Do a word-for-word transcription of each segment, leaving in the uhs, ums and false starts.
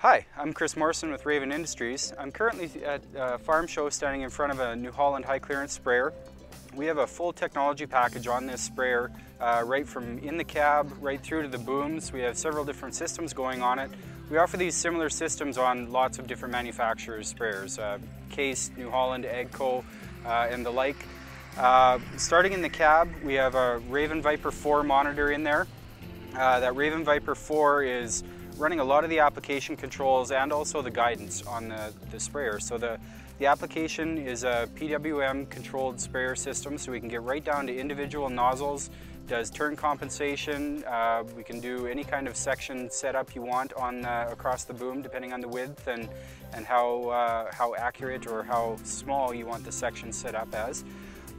Hi, I'm Chris Morrison with Raven Industries. I'm currently at a farm show standing in front of a New Holland high clearance sprayer. We have a full technology package on this sprayer, uh, right from in the cab, right through to the booms. We have several different systems going on it. We offer these similar systems on lots of different manufacturers' sprayers, uh, Case, New Holland, Agco, uh, and the like. Uh, starting in the cab, we have a Raven Viper four monitor in there. Uh, that Raven Viper four is running a lot of the application controls and also the guidance on the, the sprayer. So the, the application is a P W M controlled sprayer system, so we can get right down to individual nozzles, does turn compensation, uh, we can do any kind of section setup you want on the, across the boom, depending on the width and, and how, uh, how accurate or how small you want the section set up as.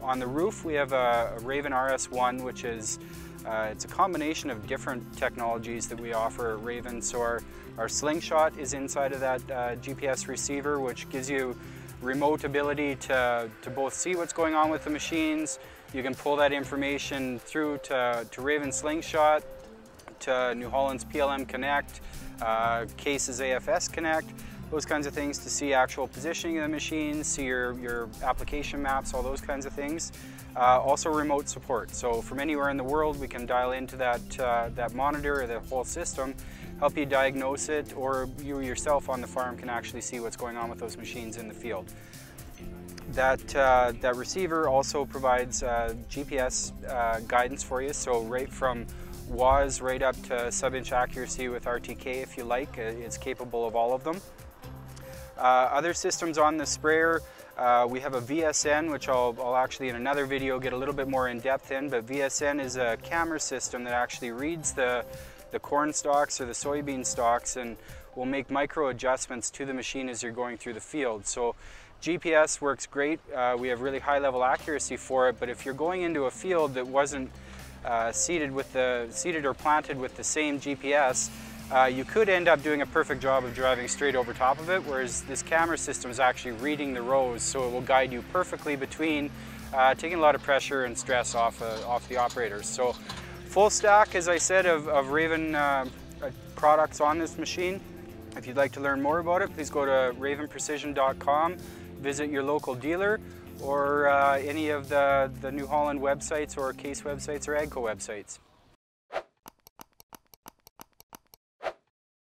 On the roof we have a, a Raven R S one, which is Uh, it's a combination of different technologies that we offer at Raven. So our, our Slingshot is inside of that uh, G P S receiver, which gives you remote ability to, to both see what's going on with the machines. You can pull that information through to, to Raven Slingshot, to New Holland's P L M Connect, uh, Case's A F S Connect, those kinds of things, to see actual positioning of the machines, see your, your application maps, all those kinds of things. Uh, also remote support, so from anywhere in the world we can dial into that, uh, that monitor or the whole system, help you diagnose it, or you yourself on the farm can actually see what's going on with those machines in the field. That, uh, that receiver also provides uh, G P S uh, guidance for you, so right from W A A S right up to sub-inch accuracy with R T K if you like. It's capable of all of them. Uh, other systems on the sprayer, uh, we have a V S N, which I'll, I'll actually in another video get a little bit more in depth in, but V S N is a camera system that actually reads the, the corn stalks or the soybean stalks and will make micro adjustments to the machine as you're going through the field. So G P S works great, uh, we have really high level accuracy for it, but if you're going into a field that wasn't uh, seeded with the, seeded or planted with the same G P S, Uh, you could end up doing a perfect job of driving straight over top of it, whereas this camera system is actually reading the rows, so it will guide you perfectly between, uh, taking a lot of pressure and stress off, uh, off the operators. So full stack, as I said, of, of Raven uh, products on this machine. If you'd like to learn more about it, please go to raven precision dot com, visit your local dealer, or uh, any of the, the New Holland websites or Case websites or Agco websites.